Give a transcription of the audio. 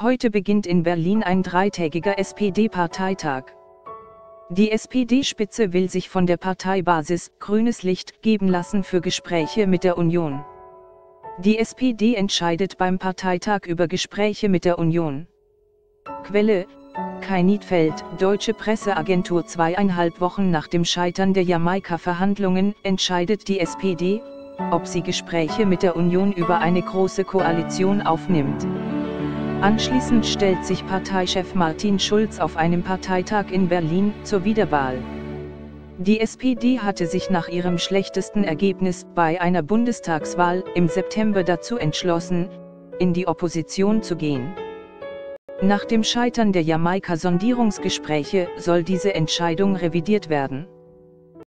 Heute beginnt in Berlin ein dreitägiger SPD-Parteitag. Die SPD-Spitze will sich von der Parteibasis grünes Licht geben lassen für Gespräche mit der Union. Die SPD entscheidet beim Parteitag über Gespräche mit der Union. Quelle: Kai Niedfeld, Deutsche Presseagentur. 2,5 Wochen nach dem Scheitern der Jamaika-Verhandlungen entscheidet die SPD, ob sie Gespräche mit der Union über eine große Koalition aufnimmt. Anschließend stellt sich Parteichef Martin Schulz auf einem Parteitag in Berlin zur Wiederwahl. Die SPD hatte sich nach ihrem schlechtesten Ergebnis bei einer Bundestagswahl im September dazu entschlossen, in die Opposition zu gehen. Nach dem Scheitern der Jamaika-Sondierungsgespräche soll diese Entscheidung revidiert werden.